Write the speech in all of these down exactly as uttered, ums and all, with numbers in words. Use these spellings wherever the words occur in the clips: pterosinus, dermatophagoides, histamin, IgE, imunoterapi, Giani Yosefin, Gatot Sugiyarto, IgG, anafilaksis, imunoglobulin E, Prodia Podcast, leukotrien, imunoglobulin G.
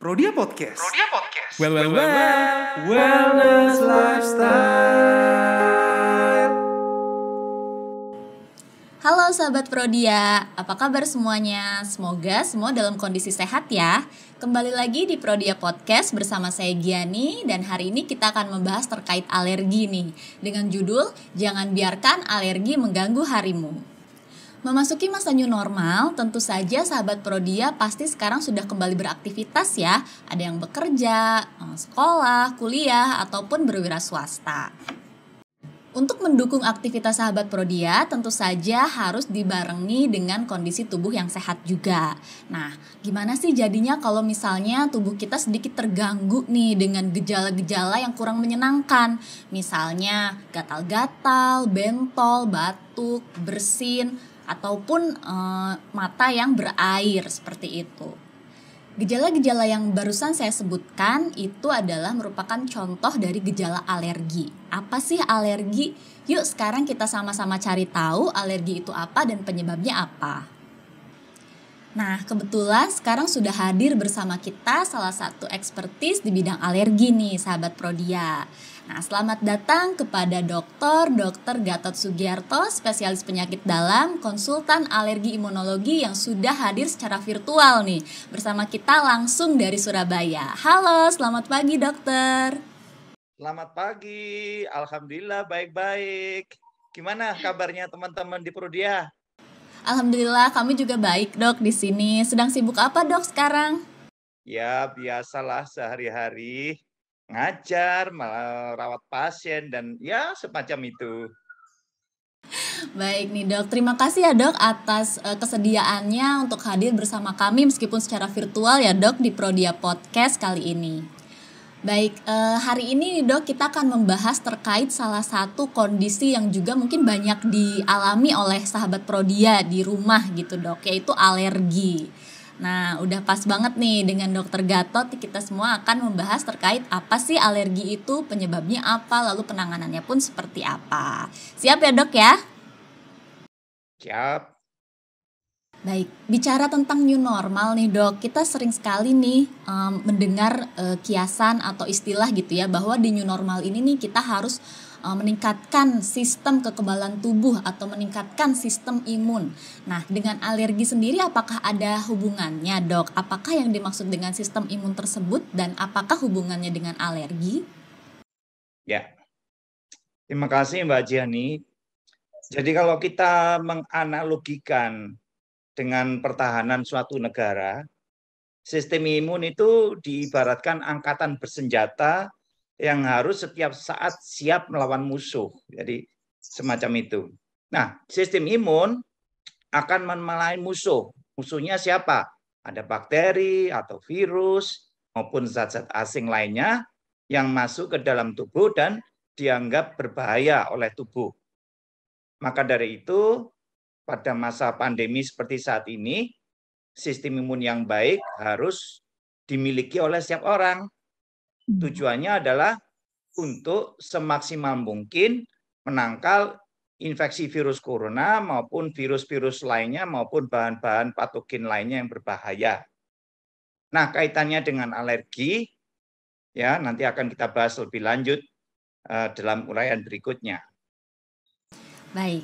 Prodia Podcast. Prodia Podcast. Well, well, well, well, wellness lifestyle. Halo sahabat Prodia, apa kabar semuanya? Semoga semua dalam kondisi sehat ya. Kembali lagi di Prodia Podcast bersama saya Giani, dan hari ini kita akan membahas terkait alergi nih dengan judul Jangan Biarkan Alergi Mengganggu Harimu. Memasuki masa new normal, tentu saja sahabat Prodia pasti sekarang sudah kembali beraktivitas ya. Ada yang bekerja, sekolah, kuliah, ataupun berwira swasta. Untuk mendukung aktivitas sahabat Prodia, tentu saja harus dibarengi dengan kondisi tubuh yang sehat juga. Nah, gimana sih jadinya kalau misalnya tubuh kita sedikit terganggu nih dengan gejala-gejala yang kurang menyenangkan? Misalnya gatal-gatal, bentol, batuk, bersin, ataupun e, mata yang berair seperti itu. Gejala-gejala yang barusan saya sebutkan itu adalah merupakan contoh dari gejala alergi. Apa sih alergi? Yuk sekarang kita sama-sama cari tahu alergi itu apa dan penyebabnya apa. Nah, kebetulan sekarang sudah hadir bersama kita salah satu ekspertis di bidang alergi nih, sahabat Prodia. Nah, selamat datang kepada dokter Dokter Gatot Sugiyarto, spesialis penyakit dalam, konsultan alergi imunologi yang sudah hadir secara virtual nih bersama kita langsung dari Surabaya. Halo, selamat pagi dokter. Selamat pagi, alhamdulillah baik-baik. Gimana kabarnya teman-teman di Prodia? Alhamdulillah kami juga baik dok di sini. Sedang sibuk apa dok sekarang? Ya biasalah sehari-hari ngajar, merawat pasien dan ya semacam itu. Baik nih dok, terima kasih ya dok atas uh, kesediaannya untuk hadir bersama kami meskipun secara virtual ya dok di Prodia Podcast kali ini. Baik, hari ini dok kita akan membahas terkait salah satu kondisi yang juga mungkin banyak dialami oleh sahabat Prodia di rumah gitu dok, yaitu alergi. Nah udah pas banget nih dengan dokter Gatot kita semua akan membahas terkait apa sih alergi itu, penyebabnya apa, lalu penanganannya pun seperti apa. Siap ya dok ya? Siap. Baik, bicara tentang new normal nih dok, kita sering sekali nih um, mendengar uh, kiasan atau istilah gitu ya bahwa di new normal ini nih kita harus uh, meningkatkan sistem kekebalan tubuh atau meningkatkan sistem imun. Nah, dengan alergi sendiri apakah ada hubungannya dok? Apakah yang dimaksud dengan sistem imun tersebut dan apakah hubungannya dengan alergi? Ya, terima kasih Mbak Giani. Jadi kalau kita menganalogikan dengan pertahanan suatu negara, sistem imun itu diibaratkan angkatan bersenjata yang harus setiap saat siap melawan musuh. Jadi semacam itu. Nah, sistem imun akan memerangi musuh. Musuhnya siapa? Ada bakteri atau virus maupun zat-zat asing lainnya yang masuk ke dalam tubuh dan dianggap berbahaya oleh tubuh. Maka dari itu, pada masa pandemi seperti saat ini, sistem imun yang baik harus dimiliki oleh setiap orang. Tujuannya adalah untuk semaksimal mungkin menangkal infeksi virus corona maupun virus-virus lainnya maupun bahan-bahan patogen lainnya yang berbahaya. Nah, kaitannya dengan alergi, ya nanti akan kita bahas lebih lanjut uh, dalam uraian berikutnya. Baik.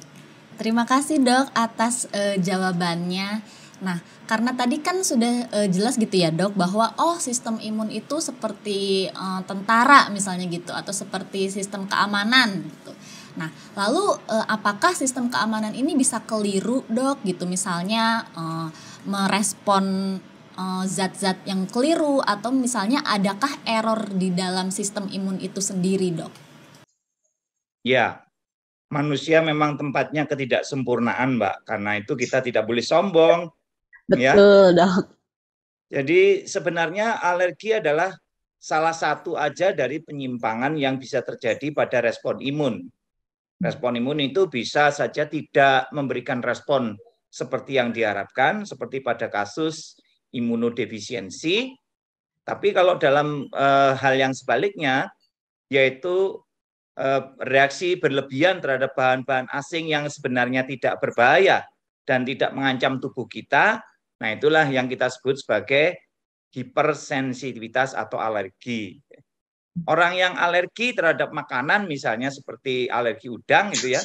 Terima kasih dok atas e, jawabannya. Nah, karena tadi kan sudah e, jelas gitu ya dok bahwa oh sistem imun itu seperti e, tentara misalnya gitu atau seperti sistem keamanan gitu. Nah, lalu e, apakah sistem keamanan ini bisa keliru dok gitu misalnya e, merespon e, zat-zat yang keliru atau misalnya adakah error di dalam sistem imun itu sendiri dok? Ya. Manusia memang tempatnya ketidaksempurnaan, Mbak. Karena itu kita tidak boleh sombong. Betul, ya. Dok. Jadi sebenarnya alergi adalah salah satu aja dari penyimpangan yang bisa terjadi pada respon imun. Respon imun itu bisa saja tidak memberikan respon seperti yang diharapkan, seperti pada kasus imunodefisiensi. Tapi kalau dalam uh, hal yang sebaliknya, yaitu reaksi berlebihan terhadap bahan-bahan asing yang sebenarnya tidak berbahaya dan tidak mengancam tubuh kita, nah itulah yang kita sebut sebagai hipersensitivitas atau alergi. Orang yang alergi terhadap makanan misalnya seperti alergi udang itu ya,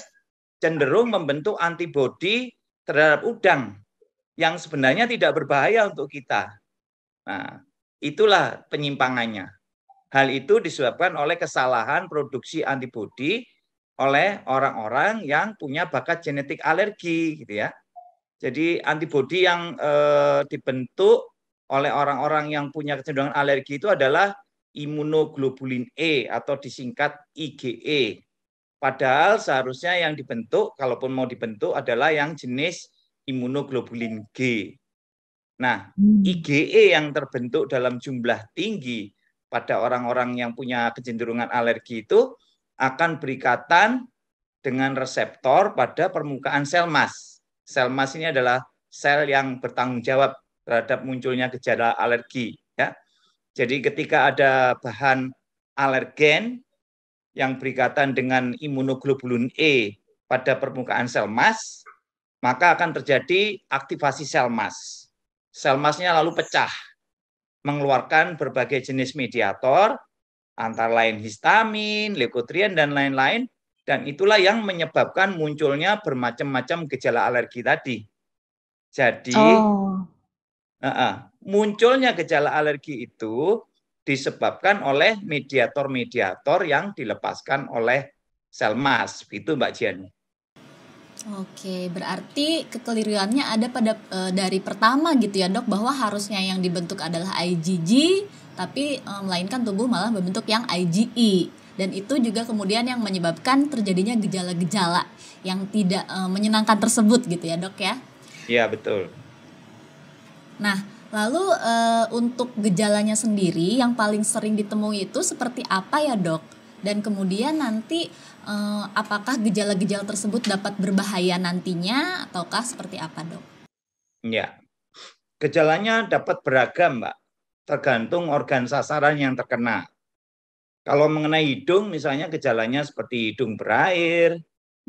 cenderung membentuk antibodi terhadap udang yang sebenarnya tidak berbahaya untuk kita. Nah, itulah penyimpangannya. Hal itu disebabkan oleh kesalahan produksi antibodi oleh orang-orang yang punya bakat genetik alergi gitu ya. Jadi antibodi yang eh, dibentuk oleh orang-orang yang punya kecenderungan alergi itu adalah imunoglobulin E atau disingkat I g E. Padahal seharusnya yang dibentuk, kalaupun mau dibentuk, adalah yang jenis imunoglobulin G. Nah, I g E yang terbentuk dalam jumlah tinggi pada orang-orang yang punya kecenderungan alergi itu akan berikatan dengan reseptor pada permukaan sel mast. Sel mast ini adalah sel yang bertanggung jawab terhadap munculnya gejala alergi. Ya. Jadi ketika ada bahan alergen yang berikatan dengan imunoglobulin E pada permukaan sel mast, maka akan terjadi aktivasi sel mast. Sel mastnya lalu pecah, mengeluarkan berbagai jenis mediator, antara lain histamin, leukotrien, dan lain-lain, dan itulah yang menyebabkan munculnya bermacam-macam gejala alergi tadi. Jadi, oh. Uh-uh. munculnya gejala alergi itu disebabkan oleh mediator-mediator yang dilepaskan oleh sel mast. Itu Mbak Jiani. Oke, berarti kekeliruannya ada pada e, dari pertama gitu ya dok, bahwa harusnya yang dibentuk adalah I g G, tapi e, melainkan tubuh malah membentuk yang I g E. Dan itu juga kemudian yang menyebabkan terjadinya gejala-gejala yang tidak e, menyenangkan tersebut gitu ya dok ya. Iya, betul. Nah, lalu e, untuk gejalanya sendiri yang paling sering ditemui itu seperti apa ya dok? Dan kemudian nanti e, apakah gejala-gejala tersebut dapat berbahaya nantinya ataukah seperti apa dok? Ya, gejalanya dapat beragam Mbak, tergantung organ sasaran yang terkena. Kalau mengenai hidung misalnya gejalanya seperti hidung berair,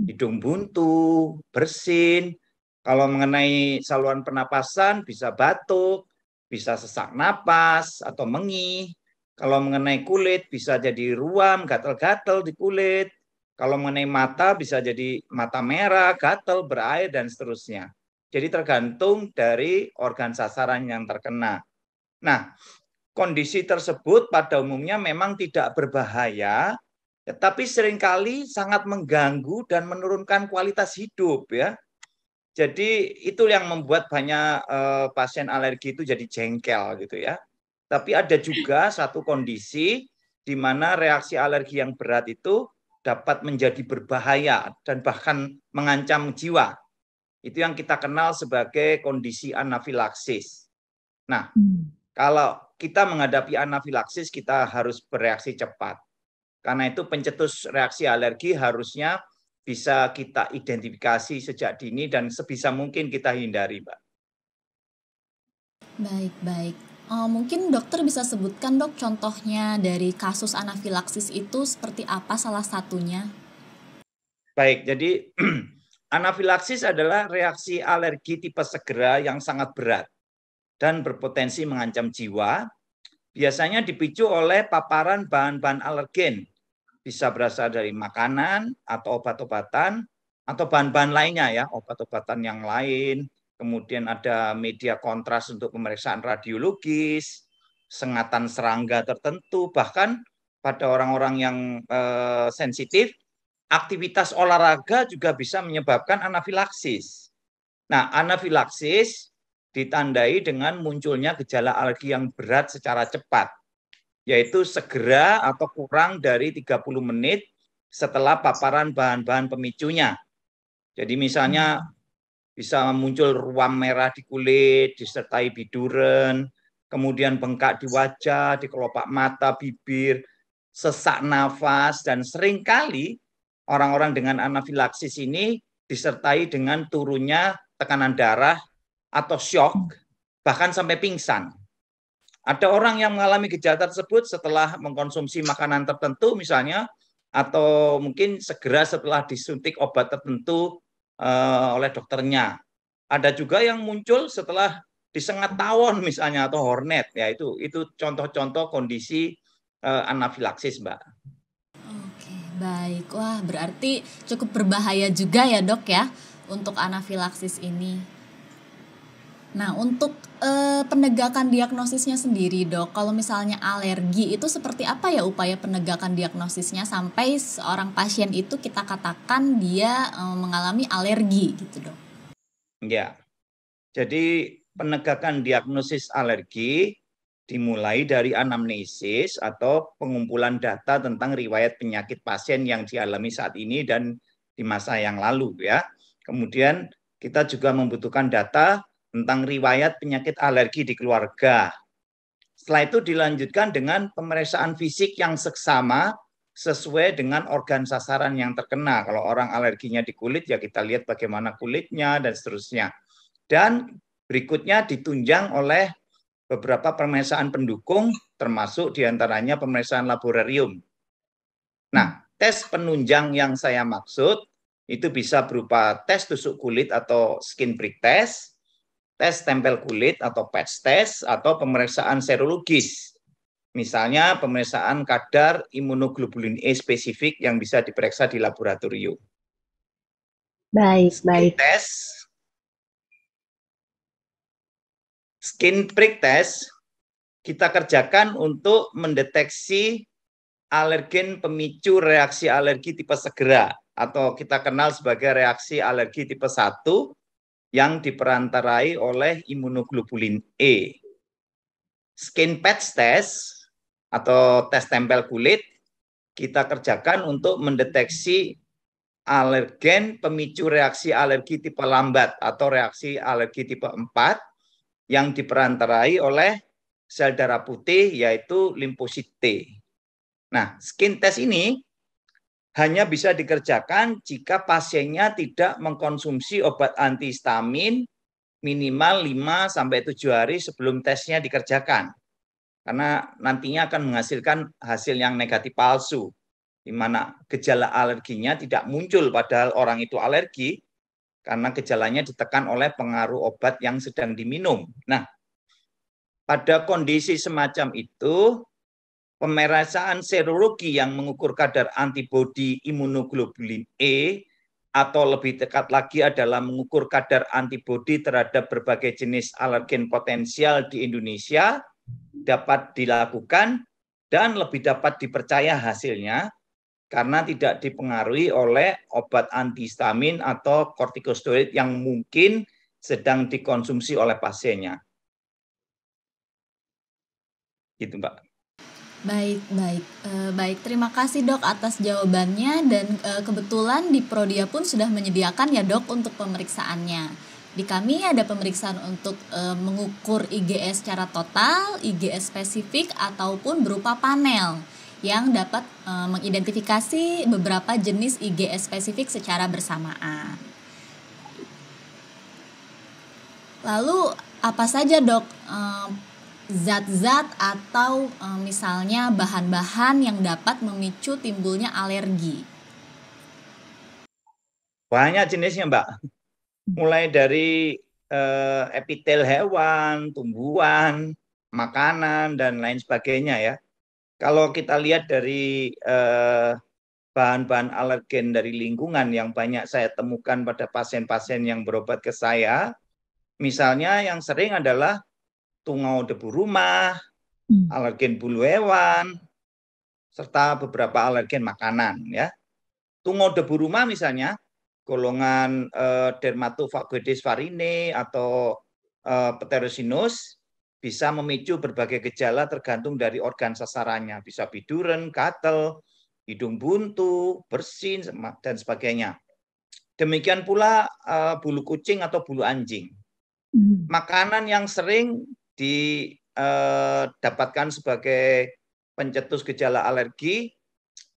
hidung buntu, bersin. Kalau mengenai saluran pernapasan bisa batuk, bisa sesak napas atau mengih. Kalau mengenai kulit bisa jadi ruam, gatal-gatal di kulit. Kalau mengenai mata bisa jadi mata merah, gatal, berair, dan seterusnya. Jadi tergantung dari organ sasaran yang terkena. Nah, kondisi tersebut pada umumnya memang tidak berbahaya, tetapi seringkali sangat mengganggu dan menurunkan kualitas hidup ya. Jadi itu yang membuat banyak eh, pasien alergi itu jadi jengkel gitu ya. Tapi ada juga satu kondisi di mana reaksi alergi yang berat itu dapat menjadi berbahaya dan bahkan mengancam jiwa. Itu yang kita kenal sebagai kondisi anafilaksis. Nah, kalau kita menghadapi anafilaksis kita harus bereaksi cepat. Karena itu pencetus reaksi alergi harusnya bisa kita identifikasi sejak dini dan sebisa mungkin kita hindari, Mbak. Baik, baik. Oh, mungkin dokter bisa sebutkan, dok, contohnya dari kasus anafilaksis itu seperti apa salah satunya? Baik, jadi anafilaksis adalah reaksi alergi tipe segera yang sangat berat dan berpotensi mengancam jiwa. Biasanya dipicu oleh paparan bahan-bahan alergen. Bisa berasal dari makanan atau obat-obatan atau bahan-bahan lainnya ya, obat-obatan yang lain. Kemudian ada media kontras untuk pemeriksaan radiologis, sengatan serangga tertentu, bahkan pada orang-orang yang eh, sensitif, aktivitas olahraga juga bisa menyebabkan anafilaksis. Nah, anafilaksis ditandai dengan munculnya gejala alergi yang berat secara cepat, yaitu segera atau kurang dari tiga puluh menit setelah paparan bahan-bahan pemicunya. Jadi misalnya bisa muncul ruam merah di kulit, disertai biduren, kemudian bengkak di wajah, di kelopak mata, bibir, sesak nafas, dan seringkali orang-orang dengan anafilaksis ini disertai dengan turunnya tekanan darah atau syok, bahkan sampai pingsan. Ada orang yang mengalami gejala tersebut setelah mengkonsumsi makanan tertentu misalnya, atau mungkin segera setelah disuntik obat tertentu uh, oleh dokternya. Ada juga yang muncul setelah disengat tawon misalnya atau hornet, ya itu itu contoh-contoh kondisi uh, anafilaksis, Mbak. Oke, baik. Wah, berarti cukup berbahaya juga ya, Dok, ya untuk anafilaksis ini. Nah, untuk eh, penegakan diagnosisnya sendiri, Dok, kalau misalnya alergi itu seperti apa ya upaya penegakan diagnosisnya sampai seorang pasien itu kita katakan dia eh, mengalami alergi gitu, Dok? Ya, jadi penegakan diagnosis alergi dimulai dari anamnesis atau pengumpulan data tentang riwayat penyakit pasien yang dialami saat ini dan di masa yang lalu, ya. Kemudian kita juga membutuhkan data tentang riwayat penyakit alergi di keluarga. Setelah itu dilanjutkan dengan pemeriksaan fisik yang seksama sesuai dengan organ sasaran yang terkena. Kalau orang alerginya di kulit, ya kita lihat bagaimana kulitnya dan seterusnya. Dan berikutnya ditunjang oleh beberapa pemeriksaan pendukung, termasuk diantaranya pemeriksaan laboratorium. Nah, tes penunjang yang saya maksud itu bisa berupa tes tusuk kulit atau skin prick test, tes tempel kulit atau patch test, atau pemeriksaan serologis. Misalnya pemeriksaan kadar imunoglobulin E spesifik yang bisa diperiksa di laboratorium. Baik, baik. Skin test. Skin prick test kita kerjakan untuk mendeteksi alergen pemicu reaksi alergi tipe segera atau kita kenal sebagai reaksi alergi tipe satu. Yang diperantarai oleh imunoglobulin E. Skin patch test atau tes tempel kulit kita kerjakan untuk mendeteksi alergen pemicu reaksi alergi tipe lambat atau reaksi alergi tipe empat yang diperantarai oleh sel darah putih yaitu limfosit T. Nah, skin test ini hanya bisa dikerjakan jika pasiennya tidak mengkonsumsi obat antihistamin minimal lima sampai tujuh hari sebelum tesnya dikerjakan. Karena nantinya akan menghasilkan hasil yang negatif palsu, di mana gejala alerginya tidak muncul padahal orang itu alergi, karena gejalanya ditekan oleh pengaruh obat yang sedang diminum. Nah, pada kondisi semacam itu, pemeriksaan serologi yang mengukur kadar antibodi imunoglobulin E atau lebih dekat lagi adalah mengukur kadar antibodi terhadap berbagai jenis alergen potensial di Indonesia dapat dilakukan dan lebih dapat dipercaya hasilnya karena tidak dipengaruhi oleh obat antihistamin atau kortikosteroid yang mungkin sedang dikonsumsi oleh pasiennya. Gitu, Mbak. Baik, baik, eh, baik. Terima kasih, Dok, atas jawabannya dan eh, kebetulan di Prodia pun sudah menyediakan ya, Dok, untuk pemeriksaannya. Di kami ada pemeriksaan untuk eh, mengukur IgE secara total, IgE spesifik ataupun berupa panel yang dapat eh, mengidentifikasi beberapa jenis IgE spesifik secara bersamaan. Lalu apa saja, Dok? Eh, zat-zat atau e, misalnya bahan-bahan yang dapat memicu timbulnya alergi? Banyak jenisnya, Mbak. Mulai dari e, epitel hewan, tumbuhan, makanan, dan lain sebagainya ya. Kalau kita lihat dari e, bahan-bahan alergen dari lingkungan yang banyak saya temukan pada pasien-pasien yang berobat ke saya, misalnya yang sering adalah tungau debu rumah, alergen bulu hewan, serta beberapa alergen makanan. Ya, tungau debu rumah misalnya golongan eh, dermatophagoides varine atau eh, pterosinus bisa memicu berbagai gejala tergantung dari organ sasarannya, bisa biduren, gatel, hidung buntu, bersin, dan sebagainya. Demikian pula eh, bulu kucing atau bulu anjing. Makanan yang sering didapatkan sebagai pencetus gejala alergi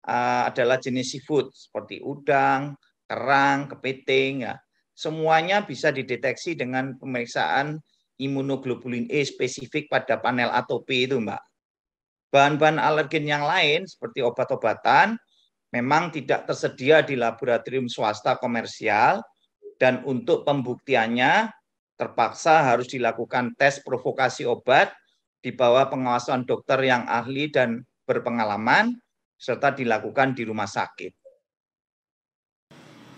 adalah jenis seafood seperti udang, kerang, kepiting. Ya. Semuanya bisa dideteksi dengan pemeriksaan imunoglobulin E spesifik pada panel atopi itu, Mbak. Bahan-bahan alergen yang lain seperti obat-obatan memang tidak tersedia di laboratorium swasta komersial dan untuk pembuktiannya terpaksa harus dilakukan tes provokasi obat di bawah pengawasan dokter yang ahli dan berpengalaman, serta dilakukan di rumah sakit.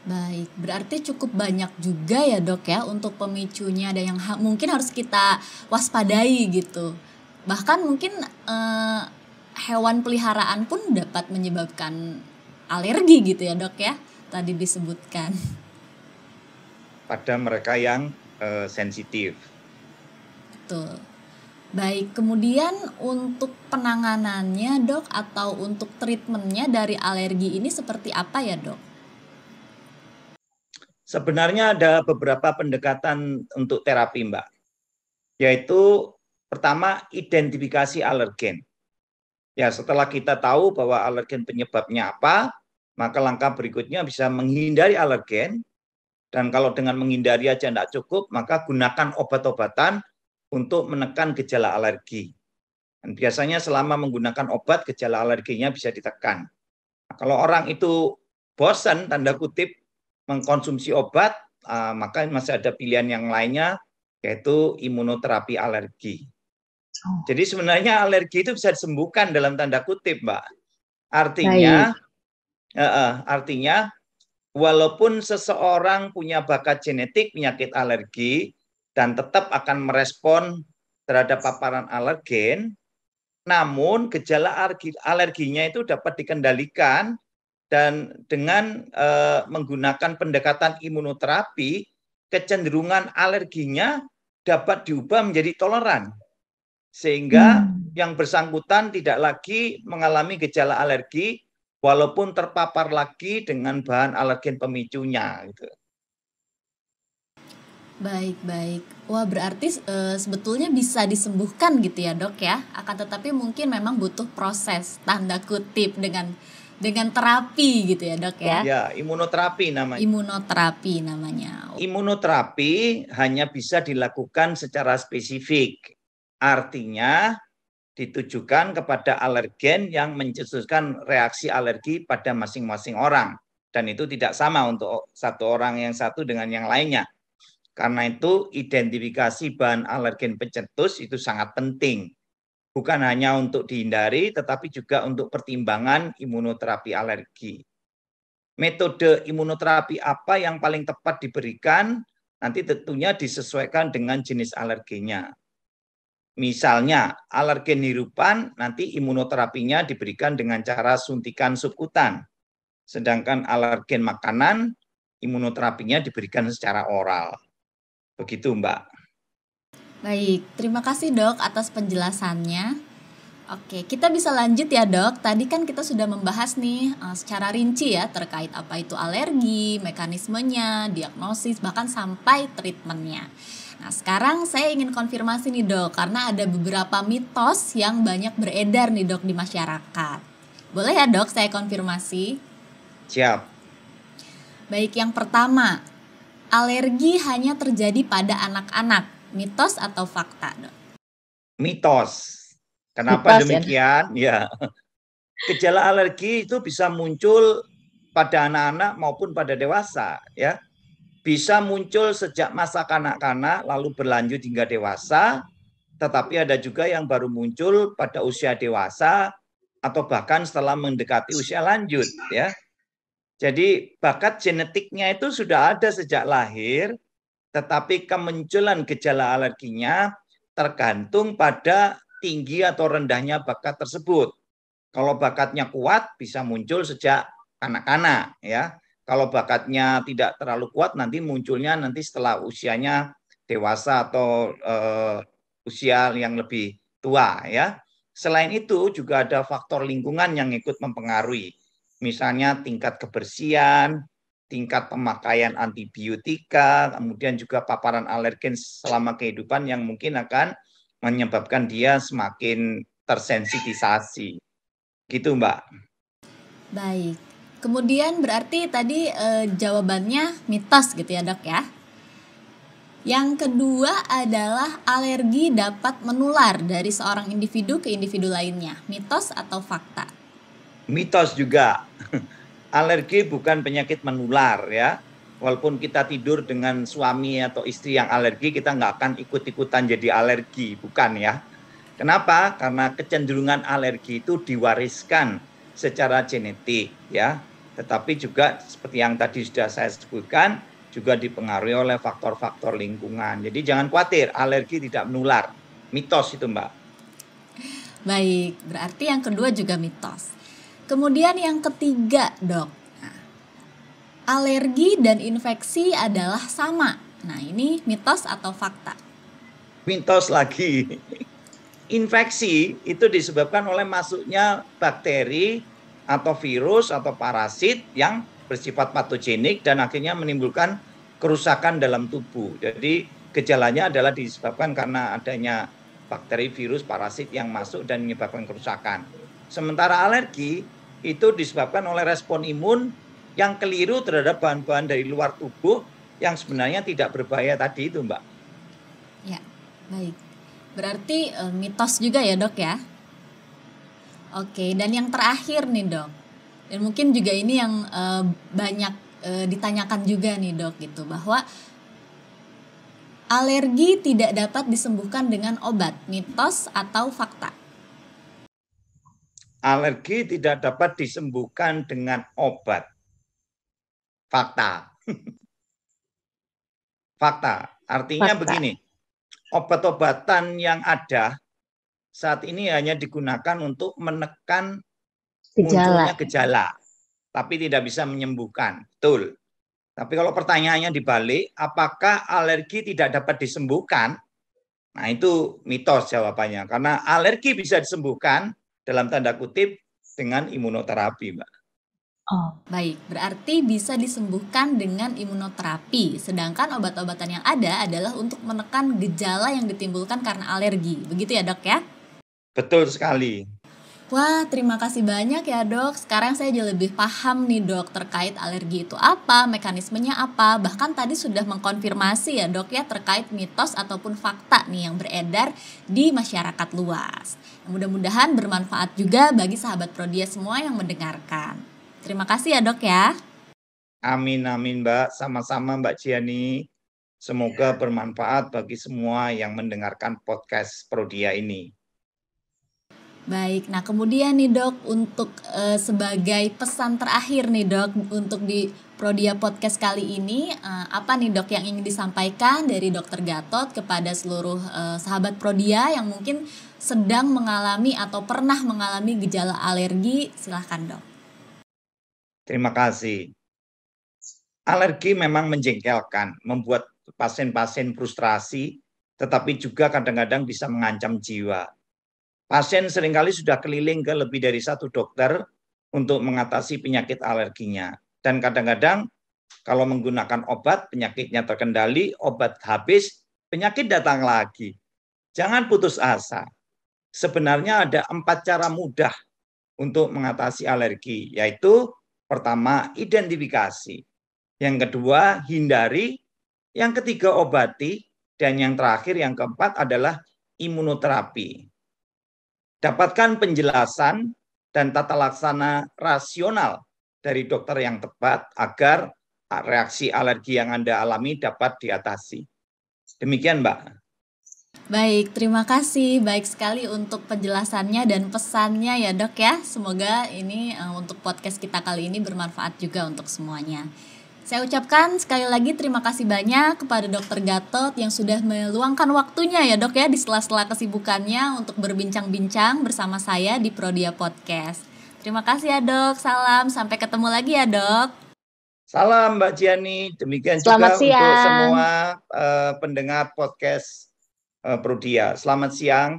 Baik, berarti cukup banyak juga ya dok ya untuk pemicunya, ada yang ha- mungkin harus kita waspadai gitu. Bahkan mungkin eh, hewan peliharaan pun dapat menyebabkan alergi gitu ya dok ya, tadi disebutkan. Pada mereka yang eh, sensitif. Betul. Baik, kemudian untuk penanganannya dok atau untuk treatmentnya dari alergi ini seperti apa ya dok? Sebenarnya ada beberapa pendekatan untuk terapi, Mbak. Yaitu pertama, identifikasi alergen. Ya, setelah kita tahu bahwa alergen penyebabnya apa, maka langkah berikutnya bisa menghindari alergen. Dan kalau dengan menghindari aja tidak cukup, maka gunakan obat-obatan untuk menekan gejala alergi. Dan biasanya selama menggunakan obat, gejala alerginya bisa ditekan. Nah, kalau orang itu bosan, tanda kutip, mengkonsumsi obat, maka masih ada pilihan yang lainnya, yaitu imunoterapi alergi. Oh. Jadi sebenarnya alergi itu bisa disembuhkan dalam tanda kutip, Mbak. Artinya, eh, artinya walaupun seseorang punya bakat genetik penyakit alergi dan tetap akan merespon terhadap paparan alergen, namun gejala alergi, alerginya itu dapat dikendalikan. Dan dengan e, menggunakan pendekatan imunoterapi, kecenderungan alerginya dapat diubah menjadi toleran. Sehingga hmm. yang bersangkutan tidak lagi mengalami gejala alergi, walaupun terpapar lagi dengan bahan alergen pemicunya. Gitu. Baik, baik. Wah, berarti e, sebetulnya bisa disembuhkan gitu ya dok ya. Akan tetapi mungkin memang butuh proses, tanda kutip, dengan... Dengan terapi gitu ya dok ya? Ya, imunoterapi namanya. Imunoterapi namanya. Imunoterapi hanya bisa dilakukan secara spesifik. Artinya ditujukan kepada alergen yang mencetuskan reaksi alergi pada masing-masing orang. Dan itu tidak sama untuk satu orang yang satu dengan yang lainnya. Karena itu identifikasi bahan alergen pencetus itu sangat penting. Bukan hanya untuk dihindari, tetapi juga untuk pertimbangan imunoterapi alergi. Metode imunoterapi apa yang paling tepat diberikan, nanti tentunya disesuaikan dengan jenis alerginya. Misalnya, alergen hirupan, nanti imunoterapinya diberikan dengan cara suntikan subkutan. Sedangkan alergen makanan, imunoterapinya diberikan secara oral. Begitu, Mbak. Baik, terima kasih dok atas penjelasannya. Oke, kita bisa lanjut ya dok. Tadi kan kita sudah membahas nih secara rinci ya terkait apa itu alergi, mekanismenya, diagnosis, bahkan sampai treatmentnya. Nah sekarang saya ingin konfirmasi nih dok, karena ada beberapa mitos yang banyak beredar nih dok di masyarakat. Boleh ya dok saya konfirmasi? Siap. Baik, yang pertama, alergi hanya terjadi pada anak-anak. Mitos atau fakta, dok? Mitos. Kenapa mitos, demikian? Ya. Ya. Gejala alergi itu bisa muncul pada anak-anak maupun pada dewasa, ya. Bisa muncul sejak masa kanak-kanak lalu berlanjut hingga dewasa, tetapi ada juga yang baru muncul pada usia dewasa atau bahkan setelah mendekati usia lanjut, ya. Jadi bakat genetiknya itu sudah ada sejak lahir. Tetapi kemunculan gejala alerginya tergantung pada tinggi atau rendahnya bakat tersebut. Kalau bakatnya kuat bisa muncul sejak kanak-kanak, ya. Kalau bakatnya tidak terlalu kuat nanti munculnya nanti setelah usianya dewasa atau uh, usia yang lebih tua, ya. Selain itu juga ada faktor lingkungan yang ikut mempengaruhi. Misalnya tingkat kebersihan, tingkat pemakaian antibiotika, kemudian juga paparan alergen selama kehidupan yang mungkin akan menyebabkan dia semakin tersensitisasi. Gitu, Mbak. Baik. Kemudian berarti tadi e, jawabannya mitos gitu ya, dok ya. Yang kedua adalah alergi dapat menular dari seorang individu ke individu lainnya. Mitos atau fakta? Mitos juga. Alergi bukan penyakit menular, ya. Walaupun kita tidur dengan suami atau istri yang alergi, kita nggak akan ikut-ikutan jadi alergi, bukan ya. Kenapa? Karena kecenderungan alergi itu diwariskan secara genetik ya. Tetapi juga seperti yang tadi sudah saya sebutkan, juga dipengaruhi oleh faktor-faktor lingkungan. Jadi jangan khawatir, alergi tidak menular. Mitos itu, Mbak. Baik, berarti yang kedua juga mitos. Kemudian yang ketiga, Dok. Alergi dan infeksi adalah sama. Nah, ini mitos atau fakta? Mitos lagi. Infeksi itu disebabkan oleh masuknya bakteri atau virus atau parasit yang bersifat patogenik dan akhirnya menimbulkan kerusakan dalam tubuh. Jadi gejalanya adalah disebabkan karena adanya bakteri, virus, parasit yang masuk dan menyebabkan kerusakan. Sementara alergi itu disebabkan oleh respon imun yang keliru terhadap bahan-bahan dari luar tubuh yang sebenarnya tidak berbahaya tadi itu, Mbak. Ya, baik. Berarti e, mitos juga ya, Dok ya? Oke, dan yang terakhir nih, Dok. Dan mungkin juga ini yang e, banyak e, ditanyakan juga nih, Dok, gitu, bahwa alergi tidak dapat disembuhkan dengan obat, mitos atau fakta? Alergi tidak dapat disembuhkan dengan obat. Fakta. Fakta. Artinya Fakta. Begini, obat-obatan yang ada saat ini hanya digunakan untuk menekan gejala. munculnya gejala, tapi tidak bisa menyembuhkan. Betul. Tapi kalau pertanyaannya dibalik, apakah alergi tidak dapat disembuhkan? Nah, itu mitos jawabannya. Karena alergi bisa disembuhkan dalam tanda kutip dengan imunoterapi, Mbak. Oh, baik. Berarti bisa disembuhkan dengan imunoterapi, sedangkan obat-obatan yang ada adalah untuk menekan gejala yang ditimbulkan karena alergi. Begitu ya, Dok ya? Betul sekali. Wah, terima kasih banyak ya, Dok. Sekarang saya jadi lebih paham nih, Dok, terkait alergi itu apa, mekanismenya apa. Bahkan tadi sudah mengkonfirmasi ya, Dok ya, terkait mitos ataupun fakta nih yang beredar di masyarakat luas. Mudah-mudahan bermanfaat juga bagi sahabat Prodia semua yang mendengarkan. Terima kasih ya, Dok ya. Amin, amin, Mbak. Sama-sama, Mbak Ciani. Semoga bermanfaat bagi semua yang mendengarkan podcast Prodia ini. Baik, nah kemudian nih, Dok, untuk e, sebagai pesan terakhir nih, Dok, untuk di Prodia Podcast kali ini, e, apa nih, Dok, yang ingin disampaikan dari Dokter Gatot kepada seluruh e, sahabat Prodia yang mungkin sedang mengalami atau pernah mengalami gejala alergi? Silahkan, Dok. Terima kasih. Alergi memang menjengkelkan, membuat pasien-pasien frustrasi, tetapi juga kadang-kadang bisa mengancam jiwa. Pasien seringkali sudah keliling ke lebih dari satu dokter untuk mengatasi penyakit alerginya. Dan kadang-kadang kalau menggunakan obat, penyakitnya terkendali, obat habis, penyakit datang lagi. Jangan putus asa. Sebenarnya ada empat cara mudah untuk mengatasi alergi, yaitu pertama, identifikasi. Yang kedua, hindari. Yang ketiga, obati. Dan yang terakhir, yang keempat adalah imunoterapi. Dapatkan penjelasan dan tata laksana rasional dari dokter yang tepat agar reaksi alergi yang Anda alami dapat diatasi. Demikian, Mbak. Baik, terima kasih. Baik sekali untuk penjelasannya dan pesannya ya, Dok ya. Semoga ini uh, untuk podcast kita kali ini bermanfaat juga untuk semuanya. Saya ucapkan sekali lagi terima kasih banyak kepada Dokter Gatot yang sudah meluangkan waktunya ya, Dok ya, di sela-sela kesibukannya untuk berbincang-bincang bersama saya di Prodia Podcast. Terima kasih ya, Dok. Salam, sampai ketemu lagi ya, Dok. Salam, Mbak Ciani. Demikian Selamat juga siang. Untuk semua uh, pendengar podcast Prodia. Selamat siang.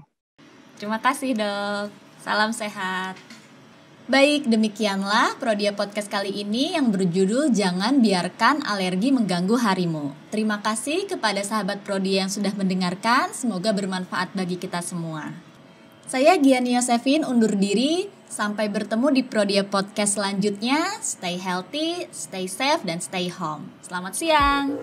Terima kasih, Dok. Salam sehat. Baik, demikianlah Prodia Podcast kali ini yang berjudul Jangan Biarkan Alergi Mengganggu Harimu. Terima kasih kepada sahabat Prodia yang sudah mendengarkan. Semoga bermanfaat bagi kita semua. Saya Giani Yosefin undur diri. Sampai bertemu di Prodia Podcast selanjutnya. Stay healthy, stay safe, dan stay home. Selamat siang.